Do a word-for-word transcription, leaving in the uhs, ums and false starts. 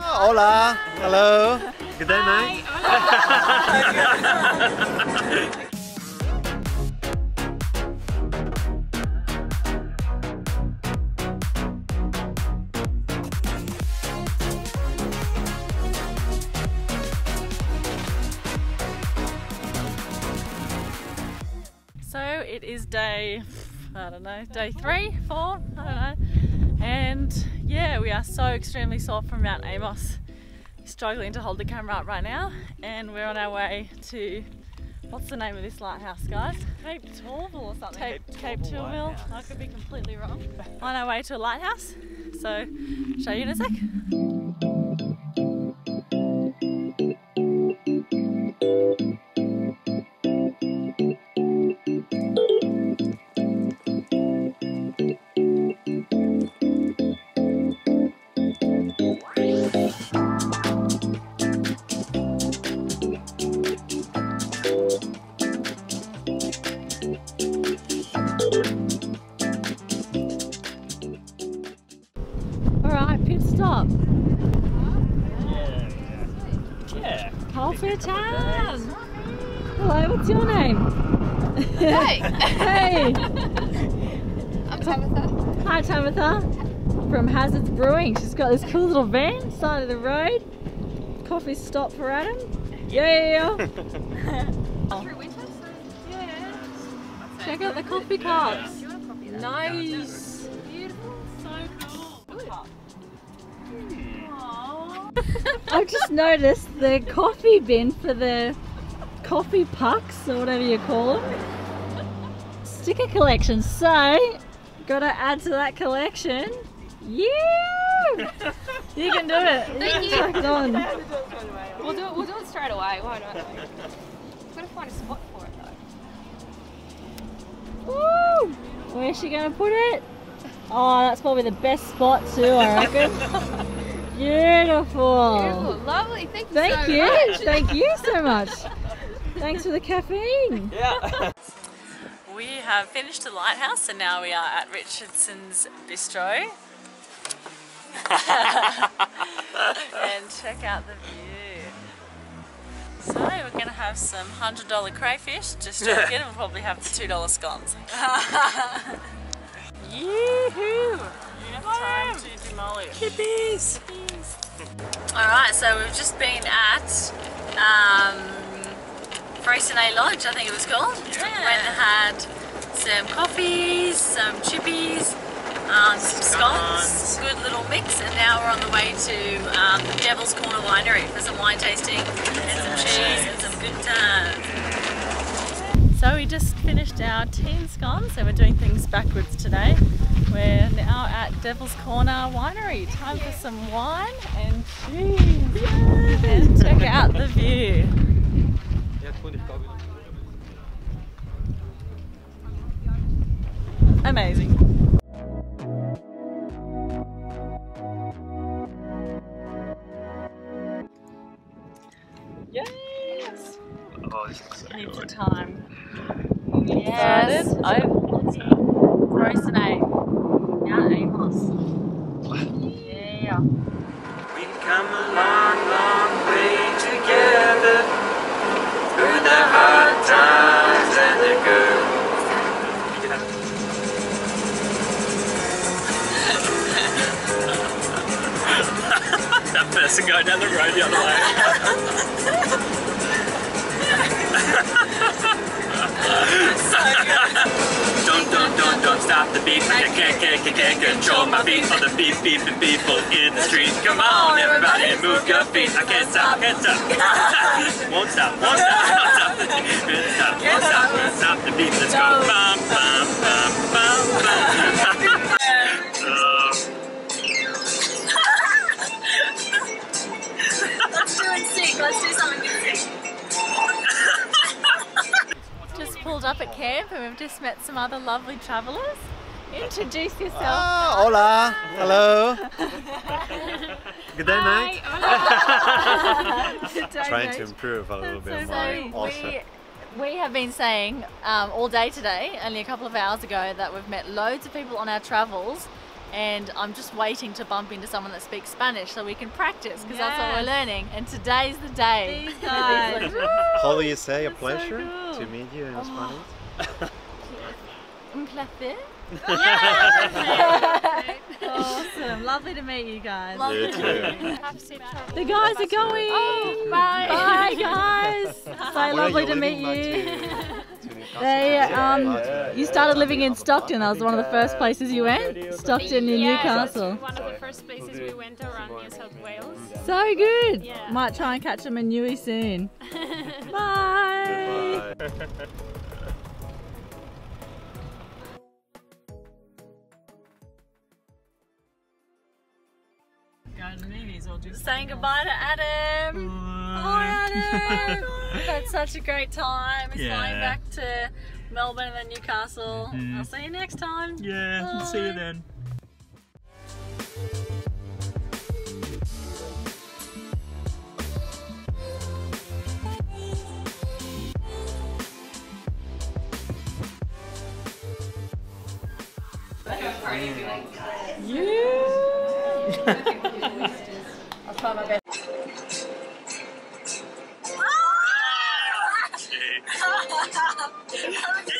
Hola. Hello. Good day, mate. So it is day, I don't know, day three, four, I don't know. And yeah, we are so extremely sore from Mount Amos. Struggling to hold the camera up right now, and we're on our way to, what's the name of this lighthouse, guys? Cape Tourville or something? Cape, Cape Tourville. Tourville. I could be completely wrong. On our way to a lighthouse, so show you in a sec. Coffee Town! Hello, what's your name? Hey! Hey! I'm Tamitha. Hi Tamitha, from Hazards Brewing. She's got this cool little van, side of the road. Coffee stop for Adam. Yeah! Through winter, so yeah. Check out the coffee cups. Yeah. Nice! Beautiful, so cool. I've just noticed the coffee bin for the coffee pucks, or whatever you call them. Sticker collection, so gotta add to that collection. Yeah! You can do it. Thank you. Can you. On. We'll, do it, we'll do it straight away, why not? We've got to find a spot for it though. Woo! Where's she gonna put it? Oh, that's probably the best spot too, I reckon. Beautiful. Beautiful, lovely. Thank you Thank so you. Much. Thank you so much. Thanks for the caffeine. Yeah. We have finished the lighthouse and now we are at Richardson's Bistro. And check out the view. So we're going to have some one hundred dollar crayfish. Just check it and we'll probably have the two dollar scones. Yoo-hoo! Time to demolish. Kippies! Kippies. Alright, so we've just been at um, Freycinet Lodge, I think it was called. Yeah. Went and had some coffees, some chippies, um, some scones, good little mix, and now we're on the way to um, the Devil's Corner Winery for some wine tasting and some cheese and some good times. So we just finished our teen scones, so we're doing things backwards today. We're now at Devil's Corner Winery. Time for some wine and cheese. And check out the view. Amazing. Yes! Oh, this looks so good. Heaps of time. Yes! Freycinet. Yeah. We come a long, long way together through the hard times and the good. That person going down the road the other way. Don't, don't, don't, don't stop the beat. You can't, can't, can't, can't control my beat. All the beep, beep, and people in the street. Come on, everybody, move your feet. I can't stop, can't stop. Won't stop, won't stop, won't stop. Can't stop, won't stop, won't stop the beat. Let's go. Bum, bum, bum, bum, bum. Let's do it sick. Let's do something good sick. Pulled up at camp and we've just met some other lovely travellers. Introduce yourself. Oh, hola. Hello. Good day, mate. Hi, hola. Good day, Trying mate. to improve a little That's bit so more. Awesome. We, we have been saying um, all day today, only a couple of hours ago, that we've met loads of people on our travels and I'm just waiting to bump into someone that speaks Spanish so we can practice, because yes. that's what we're learning. And today's the day. These guys. Holly, you say a pleasure so cool. to meet you in oh. Spanish. Un placer. Yeah. Awesome. Lovely to meet you guys. Lovely you to meet you. The guys are going. Oh, bye. Bye, guys. So lovely to meet you. They, um, yeah, you started yeah, living in Stockton. That was one of the first places you went. Stockton in yeah, Newcastle. One of the first places we went around New South Wales. So good. Yeah. Might try and catch them in Newey soon. Bye. Goodbye. Saying goodbye to Adam. Hi Adam. We've had such a great time. He's yeah. flying back to Melbourne and then Newcastle. Mm-hmm. I'll see you next time. Yeah, bye. See you then. Yeah. Try my best.